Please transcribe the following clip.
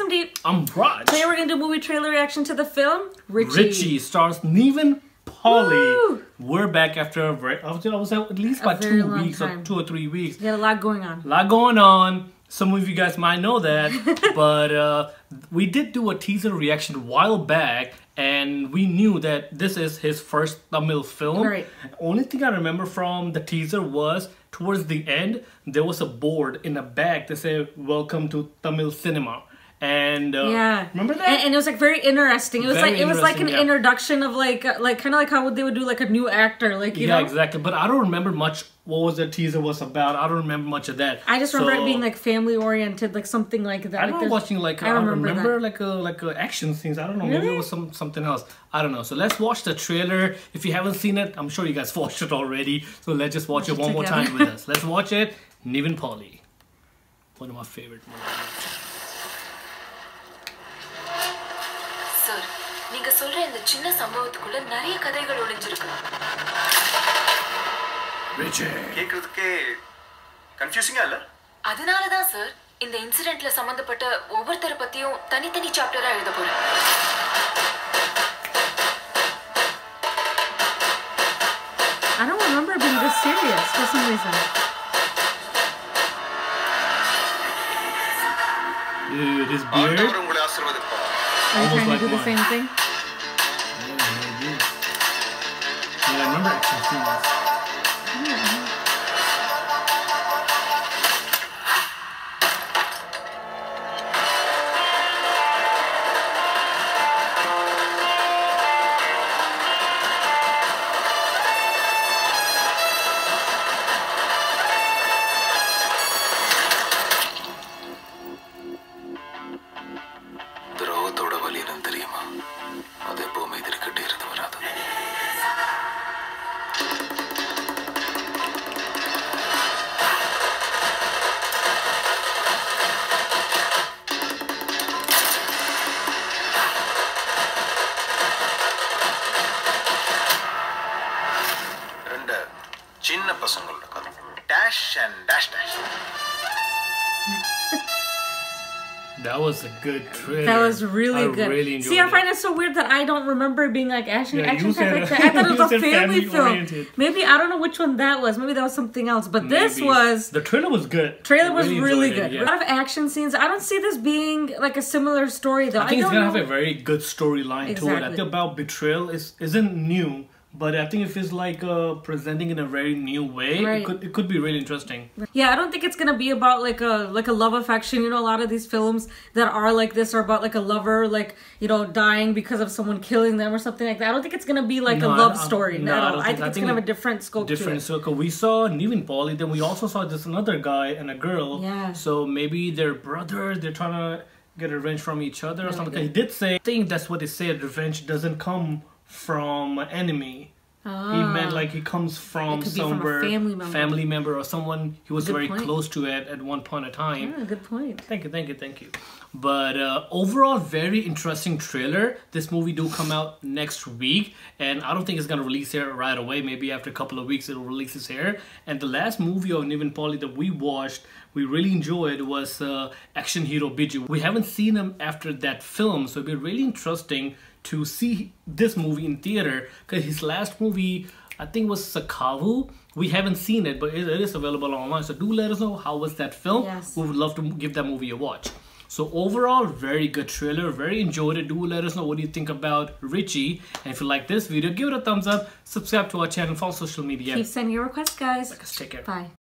some deep. I'm Raj. Today we're going to do movie trailer reaction to the film Richie stars Nivin Pauly. Woo! We're back after at least about 2 weeks or 2 or 3 weeks. We got a lot going on. A lot going on. Some of you guys might know that, but we did do a teaser reaction a while back, and we knew that this is his first Tamil film. Right. Only thing I remember from the teaser was towards the end, there was a board in the back that said, "Welcome to Tamil cinema." And yeah, remember that? And it was like very interesting. It was very like it was like an introduction of like kind of like how they would do like a new actor, like you know? Exactly. But I don't remember much. What was the teaser was about? I don't remember much of that. I just remember it being like family oriented, like something like that. I remember watching like I remember like action scenes. I don't know, really? Maybe it was something else. I don't know. So let's watch the trailer. If you haven't seen it, I'm sure you guys watched it already. So let's just watch it one more time with us. Let's watch it. Nivin Pauly, one of my favorite movies. Sir, நீங்க சொல்ற இந்த சின்ன சம்பவத்துக்குள்ள நிறைய கதைகள் ஒளிஞ்சிருக்கு. Richie, கேக்குறதுக்கு கன்ஃபியூசிங்கா இல்ல? அதனால தான் சார் இந்த இன்சிடென்ட்ல சம்பந்தப்பட்ட ஒவ்வொருத்தர பத்தியும் தனித்தனி சாப்டரா எழுத போறேன். I don't remember being this serious for some reason. Dude, his beard. Are you trying to do the same thing? Yeah, I remember action scenes. Dash and dash dash. That was a good trailer. That was really good. Really see, I find it so weird that I don't remember being like action type like that. I thought it was a family film. Maybe I don't know which one that was. Maybe that was something else. But this was the trailer was good. Trailer was really good. Yeah. A lot of action scenes. I don't see this being like a similar story though. I think it's gonna have a very good storyline to it. I think about betrayal isn't new. But I think if it's like presenting in a very new way, right. it could be really interesting. Yeah, I don't think it's gonna be about like a love affection. You know, a lot of these films that are like this are about like a lover, like you know, dying because of someone killing them or something like that. I don't think it's gonna be like a love story. No, I think it's gonna have a different scope. Different circle. So, we saw Nivin Pauly, then we also saw this another guy and a girl. Yeah. So maybe they're brothers. They're trying to get revenge from each other or something. He did say. I think that's what they said. Revenge doesn't come from an enemy. He meant like he comes from somewhere, family member or someone he was very close to at one point in time. Yeah, good point. Thank you. But overall, very interesting trailer. This movie do come out next week, and I don't think it's gonna release here right away. Maybe after a couple of weeks it'll release this here. And the last movie of Nivin Pauly that we watched, we really enjoyed, was Action Hero Biju. We haven't seen him after that film, so it'd be really interesting to see this movie in theater, because his last movie I think was Sakavu. We haven't seen it, but it is available online, so do let us know how was that film. Yes. We would love to give that movie a watch. So overall, very good trailer, very enjoyed it. Do let us know what you think about Richie, and if you like this video, give it a thumbs up, subscribe to our channel, follow social media. Keep sending your requests, guys. Take care. Bye.